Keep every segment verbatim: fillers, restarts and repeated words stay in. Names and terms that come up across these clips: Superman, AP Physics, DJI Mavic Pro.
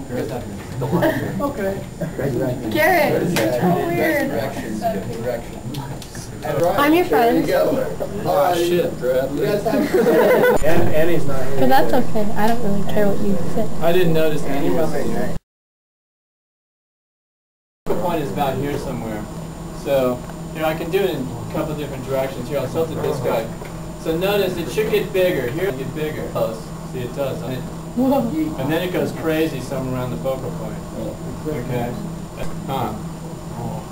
Okay. Okay. Garrett, you're so weird. Directions, good directions. I'm your friend. You oh shit, Bradley. And Annie's not here. But that's okay. I don't really care what you say. I didn't notice Annie was here. The point is about here somewhere. So, you know, I can do it in a couple different directions. Here, I'll tilt it this guy. So notice it should get bigger. Here, it'll get bigger. Close. See, it does. It? And then it goes crazy somewhere around the focal point. Okay. Huh.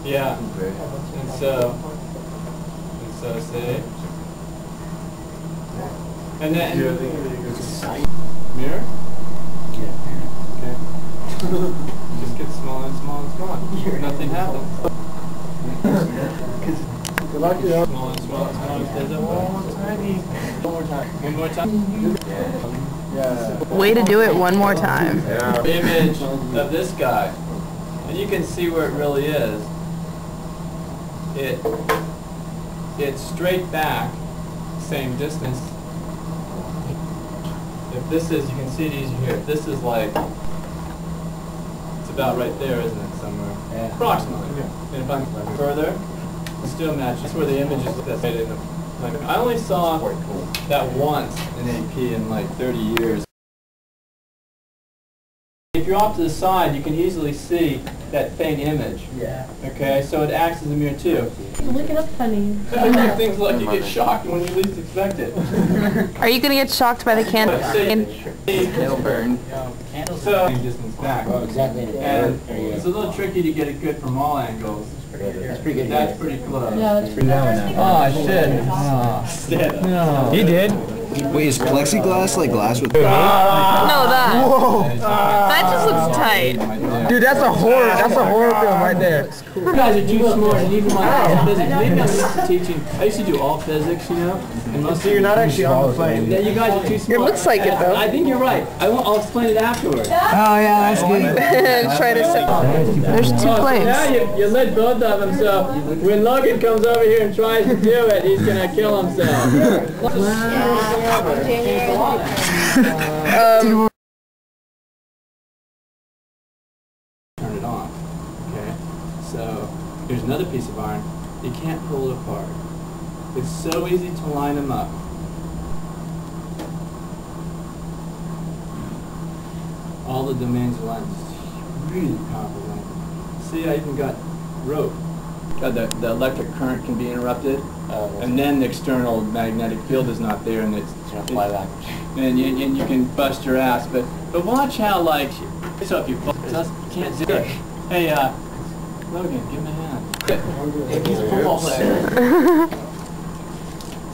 Yeah. And so, and so, see? And then, mirror? Okay. Just gets smaller and smaller and smaller. Nothing happens. Small and small and small and there's a one more time. One more time. One more time. Yeah. Way to do it one more time. Yeah. Image of this guy. And you can see where it really is. It it's straight back, same distance. If this is, you can see it easier here. If this is like it's about right there, isn't it? Somewhere. Yeah. Approximately. Yeah. And if I'm further. Still match. That's where the images that's made in the planet. I only saw that once in A P in like thirty years. If you're off to the side, you can easily see that faint image. Yeah. Okay, so it acts as a mirror too. Look it up funny. I make things like you get shocked when you least expect it. Are you going to get shocked by the candle? It'll burn. So, distance back. Oh, exactly. And it's a little tricky to get it good from all angles. That's pretty good. That's pretty close. Yeah, that's pretty good. Oh, shit. Oh. No. He did. Wait, is plexiglass like glass with... Ah. No, that. Whoa. Ah. That just looks tight. Dude, that's a horror. That's a horror film right there. You guys are too smart. And even my own physics. Maybe I'm used to teaching. I used to do all physics, you know? And most so you're not actually on the plane. Yeah, you guys are too smart. It looks like it, though. I think you're right. I won't, I'll explain it afterwards. Oh, yeah, that's good. Try to sit. There's two planes. Now you, you let both of them, so when Logan comes over here and tries to do it, he's going to kill himself. um, Turn it on. Okay. So here's another piece of iron. You can't pull it apart. It's so easy to line them up. All the domains are lined. It's really powerful. See, I even got rope. Uh, the, the electric current can be interrupted, uh, and then the external magnetic field is not there, and it's, it's gonna fly back. And you, and you can bust your ass, but but watch how like so if you bust us, you can't do it. Hey, uh, Logan, give him a hand. If he's a football player.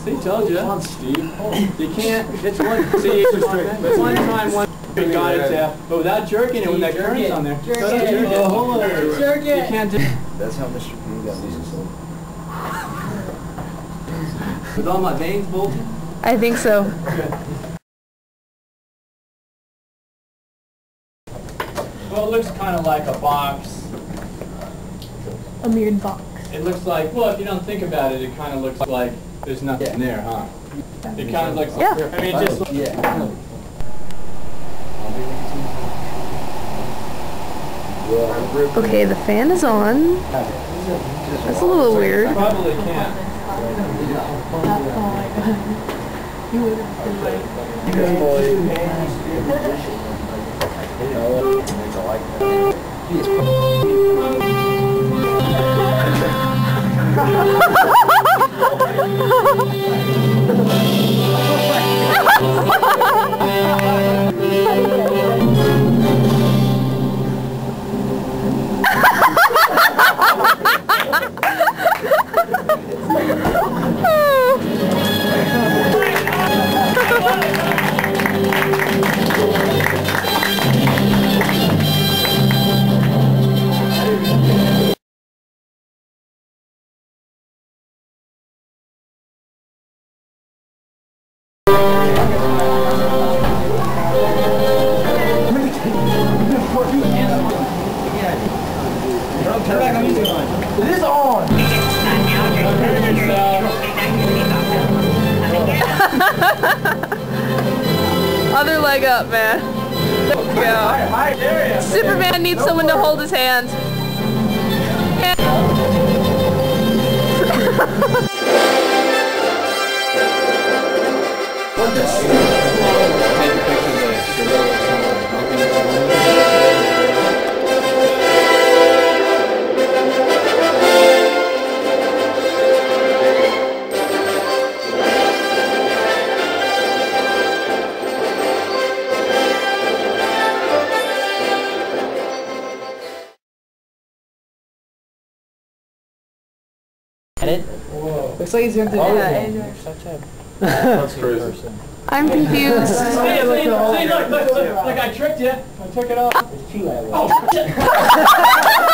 See, told you. Come on, Steve. Oh, you can't. It's one. See, it's one time one. You got it, Jeff. But without jerking it, when that current's on there, jerk it. Jerk it. Oh, jerk it. You can't do. That's how Mister P got these sold. With all my veins bolted? I think so. Well, it looks kind of like a box. A mirrored box. It looks like, well, if you don't think about it, it kind of looks like there's nothing yeah. there, huh? It kind of looks yeah. like... I mean, it just looks... Yeah. Okay, the fan is on. That's a little weird. Probably can't. Other leg up, man. go. Superman needs someone to hold his hand. Edit. Looks like he's going to do oh, that. Yeah. You're such a that's crazy. I'm confused. Hey, look, look, look, look, look, I tricked you. I took it off. Oh, shit.